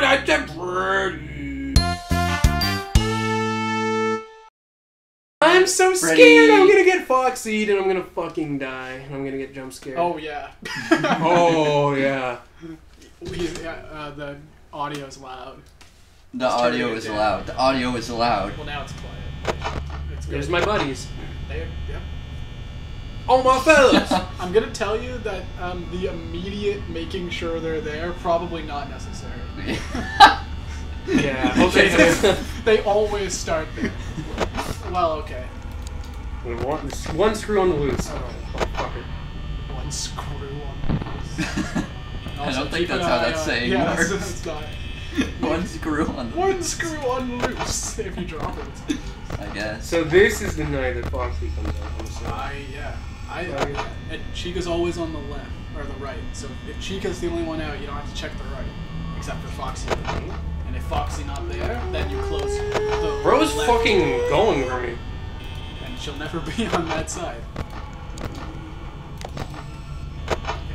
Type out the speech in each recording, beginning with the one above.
God, I said Freddy. I'm so scared. I'm gonna get foxied and I'm gonna fucking die and I'm gonna get jump scared. Oh yeah. Oh yeah. The audio is loud. The audio is loud. The audio is loud. Well, now it's quiet. It's good. There's my buddies. There. Yep. Oh my fellas! I'm gonna tell you that the immediate making sure they're there probably not necessary. Yeah. Okay. They always start there. Well, okay. One screw on the loose. Oh, fucker. One screw on the loose. I don't think that's how that saying works. Yeah, that's not it. One screw on the loose. One screw on loose if you drop it. I guess. So this is the night that Foxy comes out. Yeah. And Chica's always on the left, or the right. So if Chica's the only one out, you don't have to check the right. Except for Foxy. And if Foxy not there, then you close the Bro's left fucking door. Going for me. And she'll never be on that side.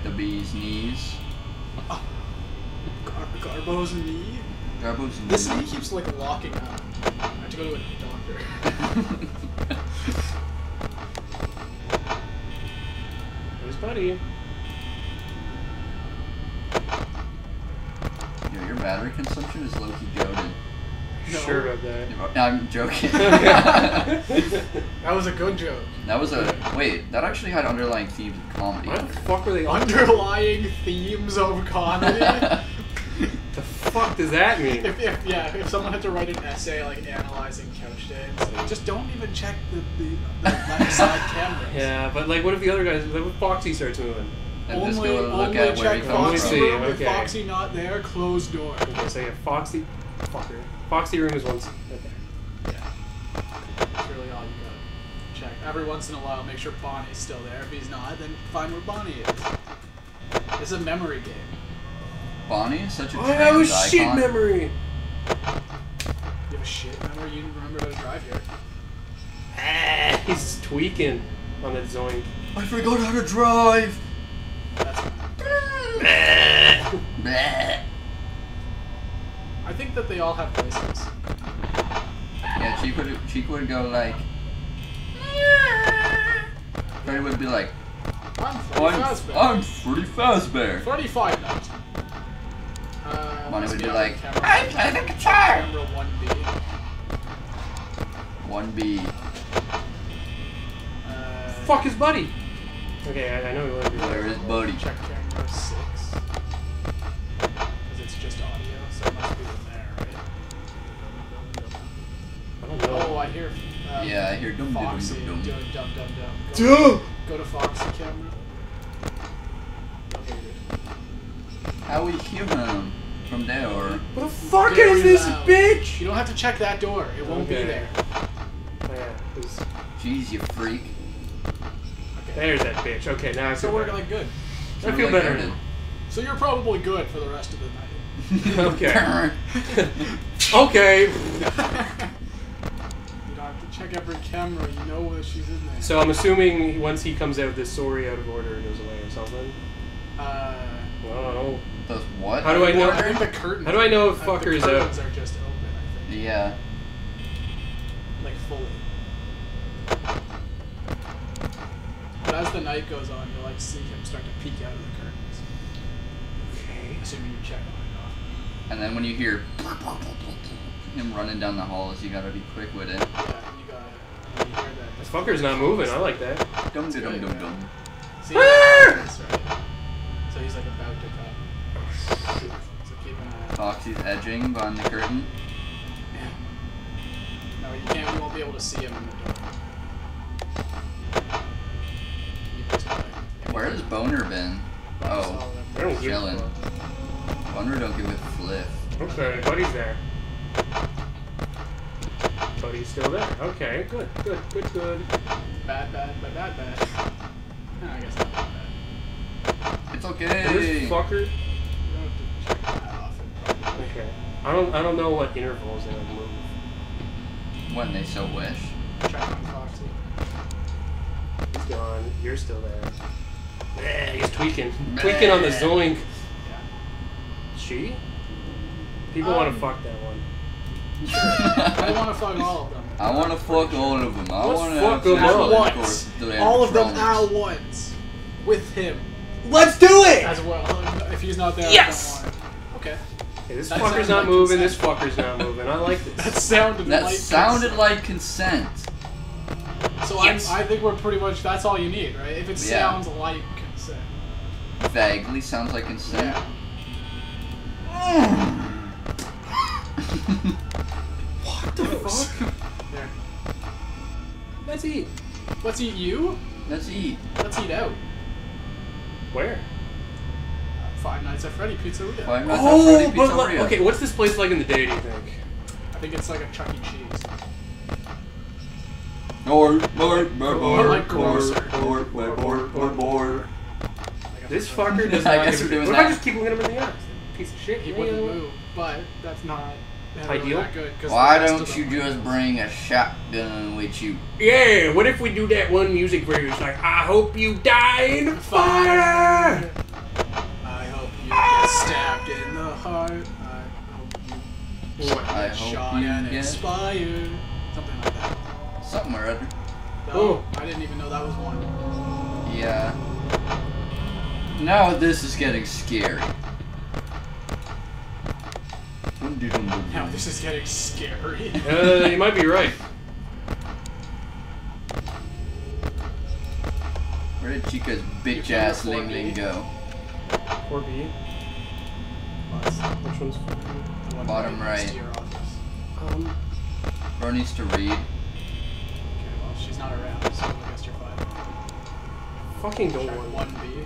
The bee's knees. Oh. Garbo's knee? Garbo's knee. This knee keeps like locking up. I have to go to a doctor. Where's Buddy? Yo, your battery consumption is low-key goated. No. Sure about that. I'm joking. That was a good joke. That was a wait. That actually had underlying themes of comedy. What the fuck were they? Underlying themes of comedy. The fuck does that mean? If someone had to write an essay like analyzing couch dates, just don't even check the left side cameras. Yeah, but like, what if the other guys? What if Foxy starts moving? And only, just go and look at where he comes from. If Foxy not there, closed door. Okay, so yeah, Foxy. Fucker. Foxy room is once. Okay. Yeah. That's really all you got. Check. Every once in a while, make sure Bonnie's still there. If he's not, then find where Bonnie is. It's a memory game. Bonnie is such a trans icon. I have a shit memory! You have a shit memory? You didn't remember how to drive here. Ah, he's tweaking on that zoink. I forgot how to drive! That's not. I think that they all have voices. Yeah, Chico would go like... Freddy would be like... I'm Freddy Fazbear. Freddy Five Night. Bonnie would be like... I'm playing the guitar! Camera 1B. Fuck his buddy! Okay, I know he would be like... Where is Buddy? Check camera 6. Because it's just audio, so it must be... Oh, I hear. Yeah, I hear. Foxy, dum dum dum. Go to Foxy camera. Okay, good. How we hear him from there? Or what the fuck is this bitch? You don't have to check that door. It won't be there. Oh, yeah, jeez, you freak. Okay. There's that bitch. Okay, now I feel better. So we're like good. I feel better. So you're probably good for the rest of the night. Okay. Okay. Check every camera, you know that she's in there. So I'm assuming once he comes out, this sorry out of order goes away or something? Well, I don't know. What? How do I know? The curtains, how do I know if fucker is out? The curtains are just open, I think. Yeah. Like, fully. But as the night goes on, you'll, like, see him start to peek out of the curtains. Okay. Assuming you check on and off. And then when you hear him running down the halls, you gotta be quick with it. Yeah. This fucker's not moving, I like that. Dum dum dum dum dum. See, that's right. So he's like about to come. So keep an eye out. Foxy's edging behind the curtain. Yeah. No, you won't be able to see him in the door. Where has Boner been? Oh, he's chilling. Boner don't give a flip. Okay, Buddy's there. But he's still there. Okay, good. Bad. No, I guess not bad. It's okay. And this fucker. You don't have to check that often. Okay. I don't know what intervals they would move. When they so wish. Check on Foxy. He's gone. You're still there. Bleh, he's tweaking. Bleh. Tweaking on the zoink. Yeah. She? People want to fuck that one. I want to fuck all of them. I want to fuck all of them. I want to fuck them all of them at once with him. Let's do it! As well, if he's not there, yes! I don't want it. Okay. Hey, this fucker's not moving, this fucker's not moving. I like this. That sounded like consent. So yes. I think we're pretty much, that's all you need, right? If it sounds like consent. Vaguely sounds like consent. Yeah. What the fuck? There. Let's eat. Let's eat you? Let's eat. Let's eat out. Where? Five Nights at Freddy Pizzeria. Five Nights at Freddy Pizzeria. Okay, what's this place like in the day, do you think? I think it's like a Chuck E. Cheese. Or, this fucker does not give a shit. What if I just keep looking him in the eyes? Piece of shit. He wouldn't move, but that's not ideal. Why don't you just bring a shotgun with you? Yeah, what if we do that one music where it's like, I hope you die in the fire! I hope you get stabbed in the heart. I hope you get shot and expired. Something like that. Something or other. Oh, I didn't even know that was one. Yeah. Now this is getting scary. Now this is getting scary. You might be right. Where did Chica's bitch ass Ling Ling go? 4B. Which one's 4B? Bottom right. Bro needs to read. Okay, well, she's not around, so I guess you're fine. Fucking don't want 1B.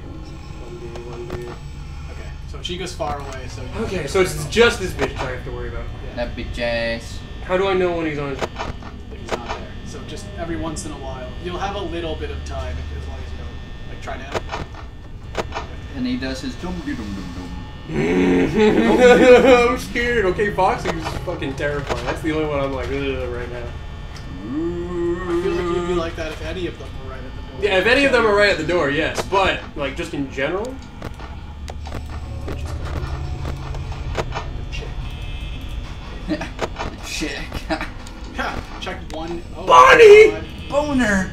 1B, 1B. So Chica's far away, so... Okay, so it's just this bitch I have to worry about. Yeah. That bitch ass. How do I know when he's on his... If he's not there. So just every once in a while. You'll have a little bit of time as long as you don't, like, try to... And he does his dum-dum-dum-dum. I'm scared. Okay, boxing is fucking terrifying. That's the only one I'm like, ugh, right now. I feel like you'd be like that if any of them were right at the door. Yeah, if any of them are right at the door, yes. But, like, just in general... Chick. Check one. Oh, Bonnie! God. Boner!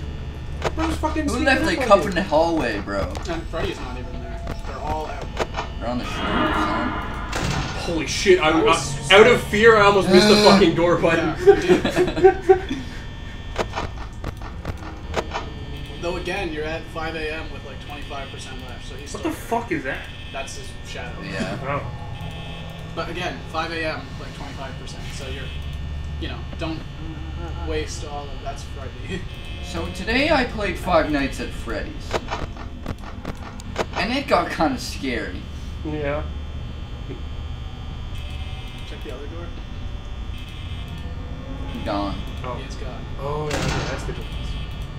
Bro's fucking who left like cup in the hallway, bro? And Freddy's not even there. They're all out. They're on the shore, son. Holy shit, I was out of fear, I almost missed the fucking door button. Yeah, though again, you're at 5 a.m. with like 25% left, so he's still here. Fuck is that? That's his shadow. Yeah. Oh. But again, 5 a.m., like 25%, so you're, you know, don't waste all of that's Freddy. So today I played Five Nights at Freddy's. And it got kind of scary. Yeah. Check the other door. Gone. Oh. He is gone. Oh, yeah, okay, that's the difference.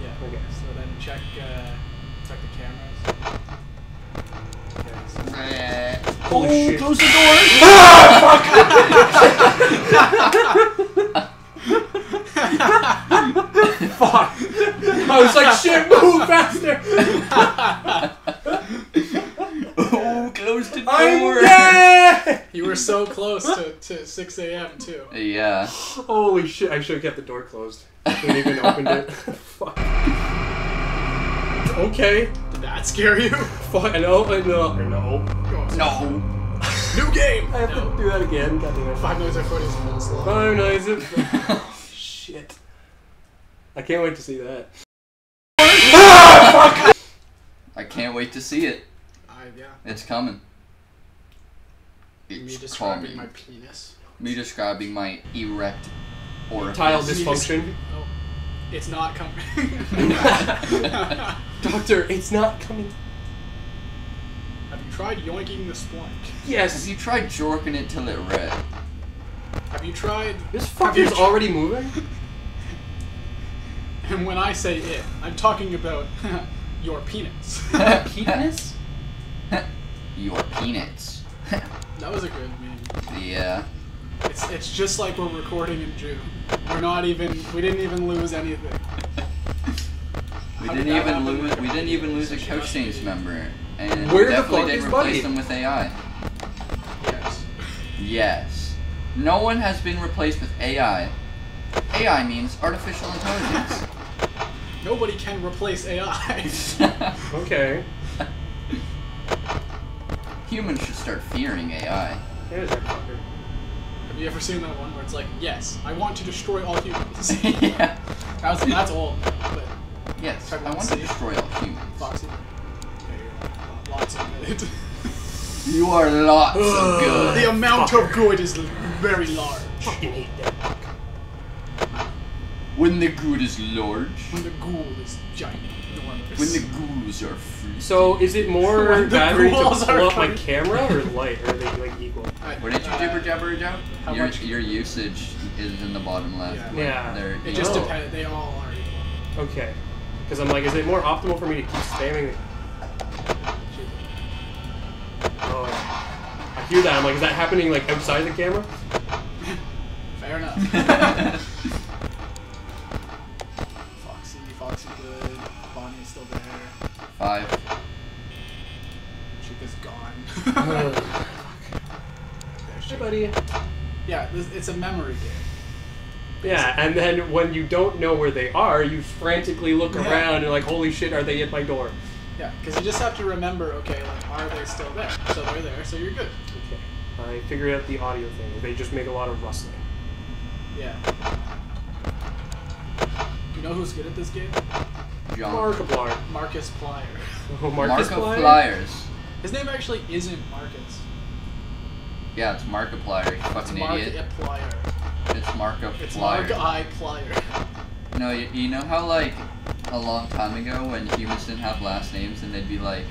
Yeah, okay. So then check the cameras. Holy shit. Close the door! Ah, fuck! Fuck! I was like, shit, move faster! Oh, close the door! I'm dead! You were so close to 6 a.m. too. Yeah. Holy shit, I should have kept the door closed. I shouldn't even opened it. Fuck. Okay. Did that scare you? Fuck, no. New game! I have to do that again. God damn it. 5 minutes at Freddy's a little slow. 5 minutes at Freddy's. Shit. I can't wait to see that. Ah, fuck! I can't wait to see it. Yeah. It's coming. It's me describing my penis. Me describing my erect orifice. Erectile dysfunction. Oh. It's not coming. Doctor, it's not coming. Have you tried yoinking the spline? Yes. Have you tried jorking it till it red? Have you tried... This fucker's already moving? And when I say it, I'm talking about your penis. Penis? Your penis. That was a good meme. Yeah. It's just like we're recording in June. We're not even. We didn't even lose anything. We didn't even lose a Couch Chains member, and we definitely did replace them with AI. Yes. Yes. No one has been replaced with AI. AI means artificial intelligence. Nobody can replace AI. Okay. Humans should start fearing AI. There's that fucker. Have you ever seen that one where it's like, yes, I want to destroy all humans? Yeah. That's all. But yes, I want to destroy all humans. Foxy. Yeah, lots of it. You are lots of good. The amount of good is very large. Fucking hate that. When the good is large. When the ghoul is giant. Enormous. When the ghouls are free. So is it more battery to pull up my camera or light? Or are they like equal? What did you jibber jabber about? How much? Your usage is in the bottom left. Yeah. Like it just depends. They all are equal. Okay. Because I'm like, is it more optimal for me to keep spamming? Oh. I hear that. I'm like, is that happening like outside the camera? Fair enough. Foxy good, Bonnie's still there. 5. Chica's gone. Hey buddy. Yeah, it's a memory game. Basically. Yeah, and then when you don't know where they are, you frantically look around and you're like, holy shit, are they at my door? Yeah, because you just have to remember, okay, like, are they still there? So they're there, so you're good. Okay, I figured out the audio thing. They just make a lot of rustling. Yeah. You know who's good at this game? Markiplier. Marcus Plier. Oh, Marcus Pliers. His name actually isn't Marcus. Yeah, it's Markiplier. You fucking idiot. Markiplier. It's Markiplier. It's Markiplier. No, you know how like a long time ago when humans didn't have last names and they'd be like,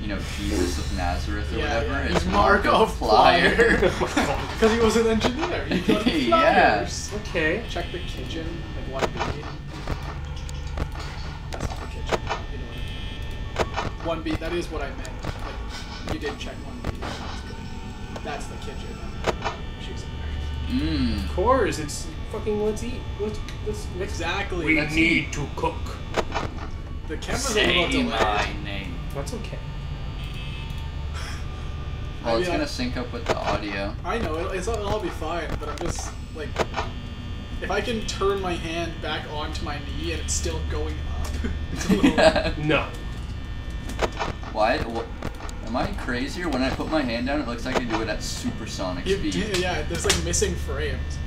you know, Jesus of Nazareth or whatever. Yeah. It's Markiplier. Because he was an engineer. He got flyers. Yeah. Okay. Check the kitchen. Like one beat. That's not the kitchen. You know what I mean. One beat. That is what I meant. Like, you didn't check one beat. That's the kitchen. She's in there. Of course. It's fucking let's eat. Let's exactly. We need to cook. The camera's a little delayed. Say my name. That's okay. Well, it's gonna sync up with the audio. I know, it'll all be fine, but I'm just, like, if I can turn my hand back onto my knee and it's still going up, it's a little... No. Why? What? Am I crazier? When I put my hand down, it looks like I do it at supersonic speed. Yeah, there's, like, missing frames.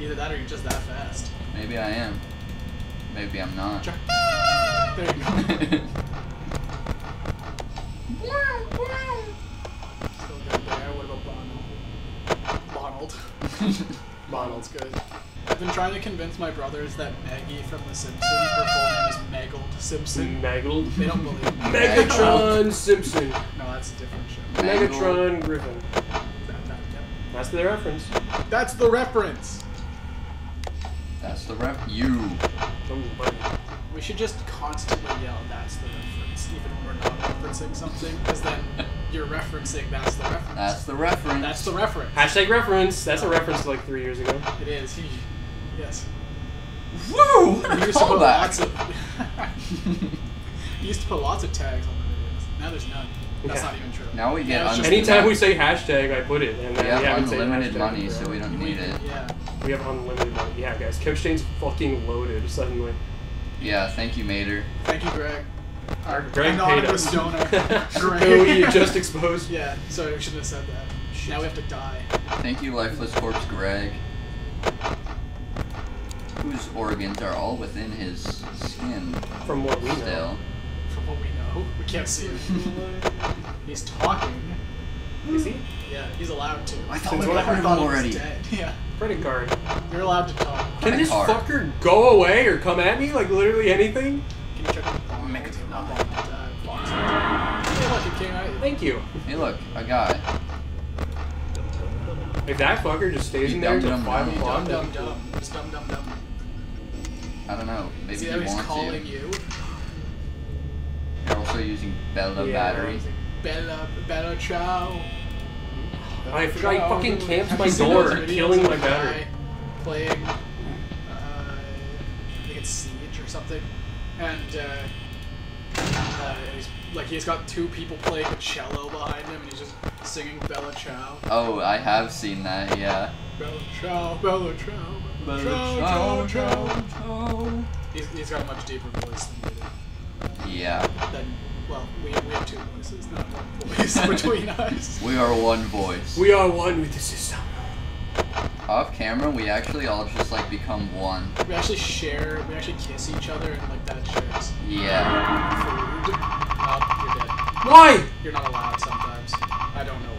Either that or you're just that fast. Maybe I am. Maybe I'm not. There you go. Still good there. What about Bonald? Bonald's good. I've been trying to convince my brothers that Maggie from The Simpsons, her full name is Maggled Simpson. Maggled? They don't believe me. Megatron Simpson. No, that's a different show. Megatron Griffin. That's the reference. That's the reference. That's the ref. You. We should just constantly yell, that's the reference, even when we're not referencing something, because then you're referencing, that's the reference. That's the reference. That's the reference. Hashtag reference. That's a reference like 3 years ago. It is. Yes. Woo! We used to put lots of... We used to put lots of tags on the videos. Now there's none. That's not even true. Now we get... Anytime we say hashtag, I put it. And then we have unlimited money, so we don't need it. Yeah. We have unlimited money. Yeah, guys. CoachDane's fucking loaded suddenly. Yeah, thank you, Mater. Thank you, Greg. Our Greg anonymous donor. Greg. Who you just exposed. Yeah, sorry, we shouldn't have said that. Shit. Now we have to die. Thank you, Lifeless Corpse Greg. Whose organs are all within his skin. From what we know. From what we know. We can't see him. He's talking. Is he? Yeah, he's allowed to. I thought I thought already. He was dead. Yeah. Credit card. You're allowed to talk. Can this fucker go away or come at me? Like, literally anything? Can you check the bomb? Make it box. Hey, look, it came out. Thank you. Hey, look, I got it. If that fucker just stays in there until 5 o'clock... Just dumb. I don't know. Maybe he wants he's calling you. They're also using Bella batteries. Bella Ciao. I fucking camped my door, killing my battery. Playing, I think it's Siege or something, and he's got two people playing a cello behind him, and he's just singing Bella Ciao. Oh, I have seen that, yeah. Bella Ciao, Bella Ciao, Bella Ciao, Ciao, Ciao, Ciao. He's got a much deeper voice than we do. Yeah. Then, well, we have two voices, not one voice between us. We are one voice. We are one with the system. Off camera, we actually all just like become one. We actually share, we actually kiss each other, and like that shares. Yeah. Food. Oh, you're dead. Why? You're not allowed sometimes. I don't know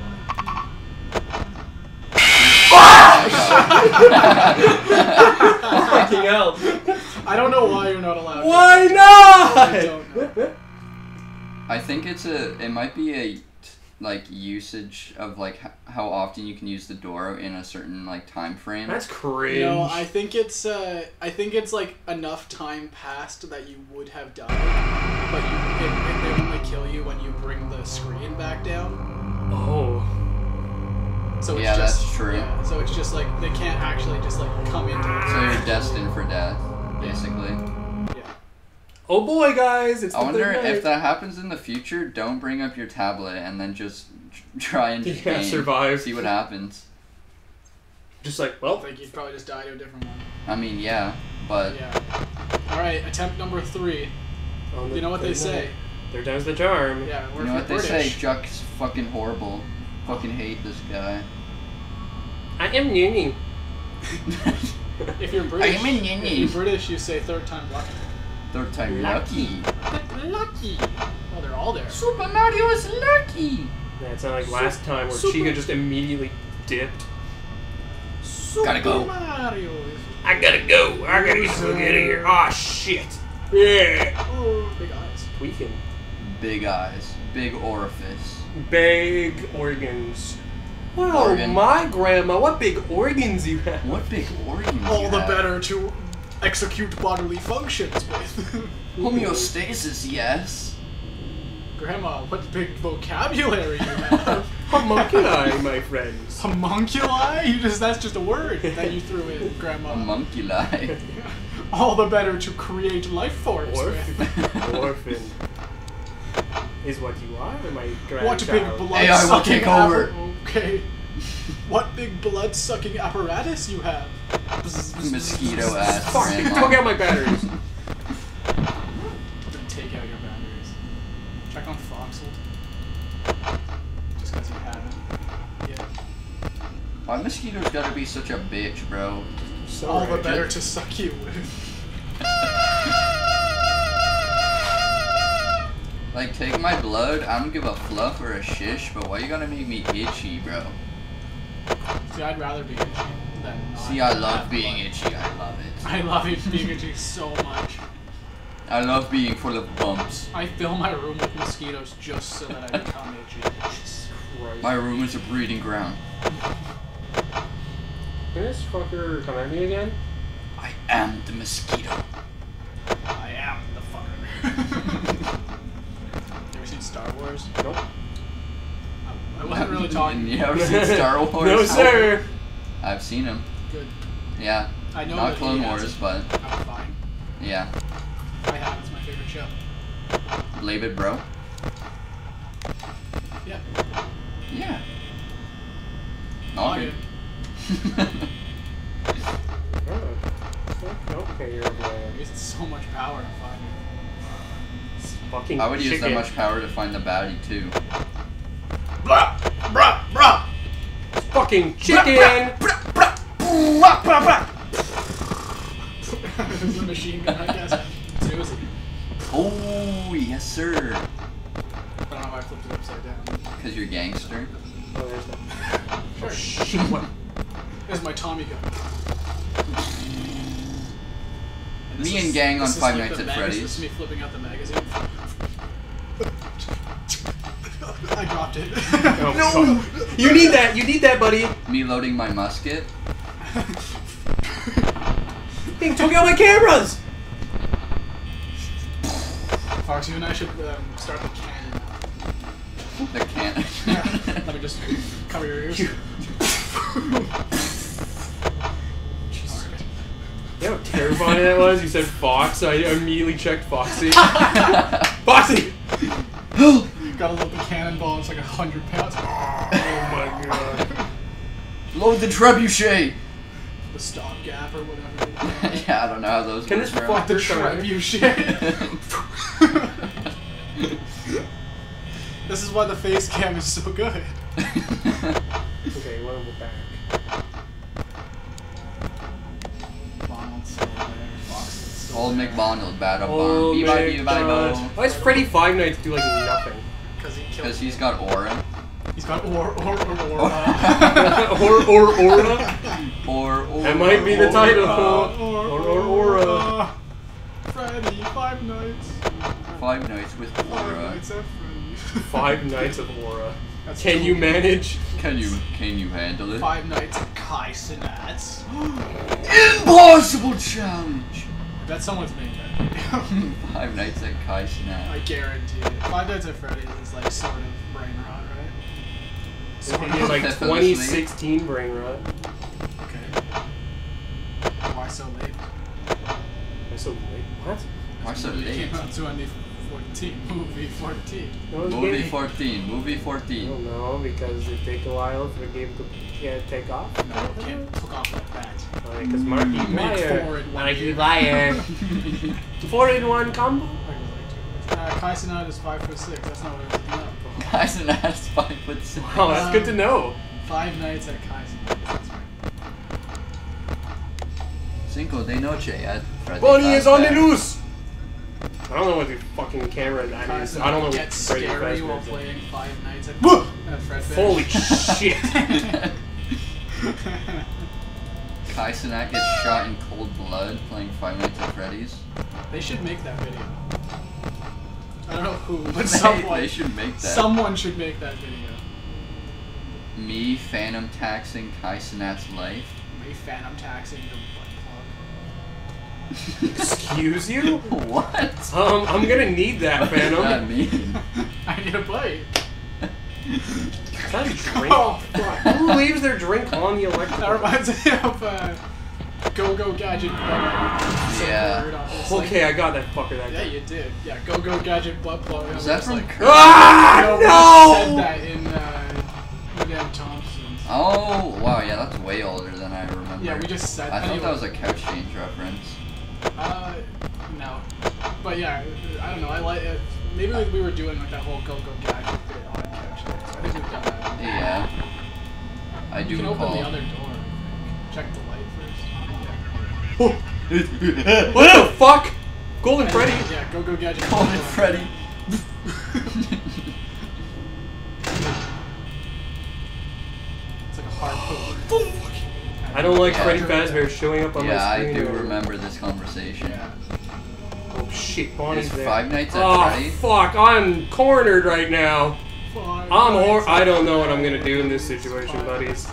why. Fucking hell. I don't know why you're not allowed. Why not? I don't know. I think it's a, it might be a, like, usage of, like, how often you can use the door in a certain, like, time frame. That's cringe. You know, I think it's, like, enough time passed that you would have died, but you, they only kill you when you bring the screen back down. Oh. So it's yeah, just, that's true. Yeah, so it's just, like, they can't actually just, like, come into it. So you're destined for death, basically. Yeah. Oh boy, guys, it's the third night. I wonder if that happens in the future, don't bring up your tablet and then just try and just survive. See what happens. Just like, well, I think you'd probably just die to a different one. I mean, yeah, but... Yeah. Alright, attempt number 3. You know what they say. Third time's the charm. Yeah, we're British. You know what they say, Juck's fucking horrible. Fucking hate this guy. I am Nini. If you're British, I am a Nini. If you're British, you say third time lucky. Third time lucky. Lucky. Oh, they're all there. Super Mario is lucky. Yeah, it's not like last time where Chica just immediately dipped. Gotta go. Mario is... I gotta go. I gotta get out of here. Aw, shit. Yeah. Oh, big eyes. Tweaking. Big eyes. Big orifice. Big organs. Wow, organ. My grandma, what big organs you have. What big organs all you the have. Better to... execute bodily functions with. Homeostasis, yes. Grandma, what big vocabulary you have. Homunculi, my friends. Homunculi? You just, that's just a word that you threw in, Grandma. Homunculi. All the better to create life forms. Orphan. Orphan. Is what you are, my grandchild. What big blood-sucking okay. What big blood-sucking apparatus you have. Mosquito ass. Fuck, don't get my batteries. Take out your batteries. Check on Foxhold. Just because you haven't. Yeah. Why mosquitoes gotta be such a bitch, bro? So all the better to suck you with. Like, take my blood, I don't give a fluff or a shish, but why you gotta make me itchy, bro? See, I'd rather be itchy. See, I love being itchy. I love it. I love it being itchy so much. I love being full of bumps. I fill my room with mosquitoes just so that I become itchy. Jesus Christ. My room is a breeding ground. Can this fucker come at me again? I am the mosquito. I am the fucker. You ever seen Star Wars? Nope. I wasn't really talking. You ever seen Star Wars? No, sir. I've seen him. Good. Yeah. I know. Not Clone Wars, but. I'm fine. Yeah. I have. It's my favorite show. Labid, bro. Yeah. Yeah. All good. Okay, you're aware. It's so much power to find. It's fucking. I would use that much power to find the baddie too. Blah, blah, blah. Fucking chicken! This is a machine gun, I guess. Susie. Oh, yes, sir. I don't know why I flipped it upside down. Because you're a gangster. Oh, there's that. Oh, shit. What? There's my Tommy gun. And me and gang on Five Nights at Freddy's. This is me flipping out the magazine. I dropped it. Oh, no! God. You need that! You need that, buddy! Me loading my musket? They took out my cameras! Fox, you and I should start the cannon. The cannon? Yeah. Let me just cover your ears. Jesus. Right. You know how terrifying that was? You said Fox, so I immediately checked Foxy. Foxy! Got a little bit. cannonball. It's like 100 pounds. Oh my god! Load the trebuchet. The stopgap or whatever. Yeah, I don't know how those. Can this fuck the trebuchet? This is why the face cam is so good. Okay, well, we're back. Old McDonald bad up on B-bye. Why is Freddy Five Nights do like nothing? Because he's got aura. He's got aura. That might be the title. Aura. Freddy Five Nights. Five Nights with aura. Five Nights of aura. Can you manage? Can you handle it? Five Nights of Kai Cenats. Impossible challenge. That's someone's name. Five Nights at Kai Cenats. I guarantee it. Five Nights at Freddy's is like sort of brain rot, right? So it's like 2016 brain rot. Okay. Why so late? Why so late? What? Why so late? It came out 2014. Movie 14. Movie 14. Movie 14. I don't know, because it takes a while for the game to take off. No, it can't take off like that. Because Marky Liar. Marky Liar. 4-in-1 combo? Kai Cenat is 5'6". That's not what I was thinking of. Kai Cenat is 5'6". Wow, that's good to know. Five Nights at Kai Cenat. That's right. Cinco de Noche at Freddy. Bonnie is on the loose! I don't know what the fucking camera that is. I don't know what Freddy scary while playing Five Nights at Freddy's. Holy shit! Kai Cenat gets shot in cold blood playing 5 Nights at Freddy's. They should make that video. I don't know who, but someone. They should make that. Someone should make that video. Me phantom taxing Kai Cenat's life. Me phantom taxing the butt plug. Excuse you? What? I'm gonna need that, Phantom. What does that mean? I need a plate. Drink. Oh, fuck. Who leaves their drink on the electric? That reminds me of Go-Go Gadget Butt. Yeah. Okay, I got that fucker that guy. Yeah, you did. Yeah, Go-Go Gadget Butt Plug. Is that from Kirby? Ah, no! Said that in Madame Thompson's. Oh, wow, yeah, that's way older than I remember. Yeah, we just said that. I thought that was a Couch Change reference. No. But yeah, I don't know, I like it. Maybe like we were doing like that whole Go-Go Gadget bit on Couch Change. I think we've done that. Yeah. I do recall. You can open the other door. Check the light first. Oh. What the fuck? Golden Freddy. Yeah, Go-Go Gadget. Golden Freddy. It's like a hard poke. I don't like Freddy Fazbear showing up on my screen. Yeah, I do remember this conversation. Yeah. Oh shit, Bonnie's there. Five Nights at Freddy's. Oh fuck, I'm cornered right now. I don't know what I'm gonna do in this situation, buddies.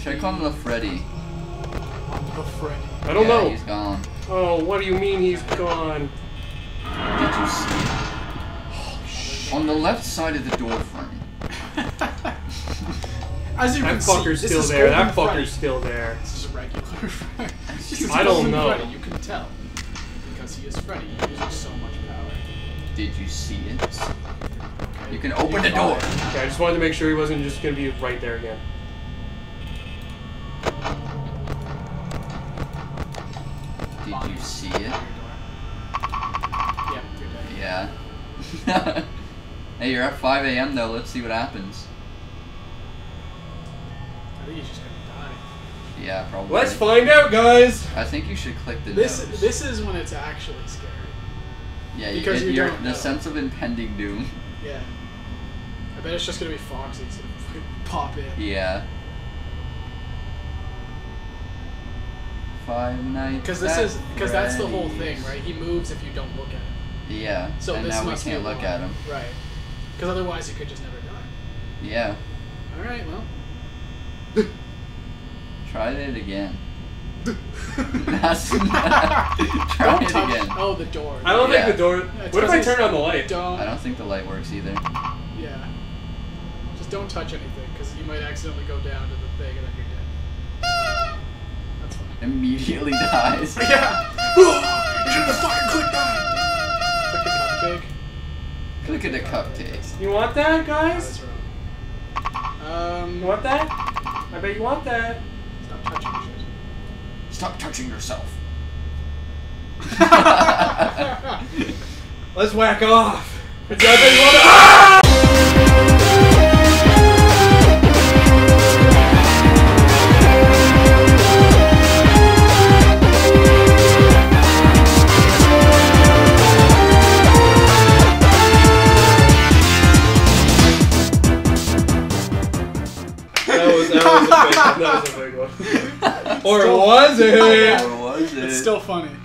Check on the Freddy. I don't know. He's gone. Oh, what do you mean he's gone? Did you see it? Oh, shit. On the left side of the door frame. As you can see, that fucker's still there. That fucker's still there. This is a regular Freddy. I don't know. Freddy. You can tell because he is Freddy. He uses so much power. Did you see it? You can open the door. Okay, I just wanted to make sure he wasn't just gonna be right there again. Did you see it? Yeah, you're dead. Yeah. Hey, you're at 5 a.m. though. Let's see what happens. I think he's just gonna die. Yeah, probably. Let's find out, guys. I think you should click the nose. This is when it's actually scary. Yeah, because you're the sense of impending doom. Yeah. I bet it's just gonna be Foxy to pop in. Yeah. Five Nights. Because that's the whole thing, right? He moves if you don't look at him. Yeah. So and this now we can't look at him. Right. Because otherwise he could just never die. Yeah. All right. Well. Try it again. Try it again. Oh, the door. I don't think the door. Yeah, what if I turn on the light? I don't think the light works either. Yeah. Just don't touch anything, because you might accidentally go down to the thing and then you're dead. That's fine. Immediately dies. Yeah. You should have fucking clicked on it. Click the cupcake. Look at the cupcakes. You want that, guys? You want that? I bet you want that. Stop touching yourself. Stop touching yourself. Let's whack off. I bet you want to. Ah! That was a big one. Or was it? Or was it? It's still funny.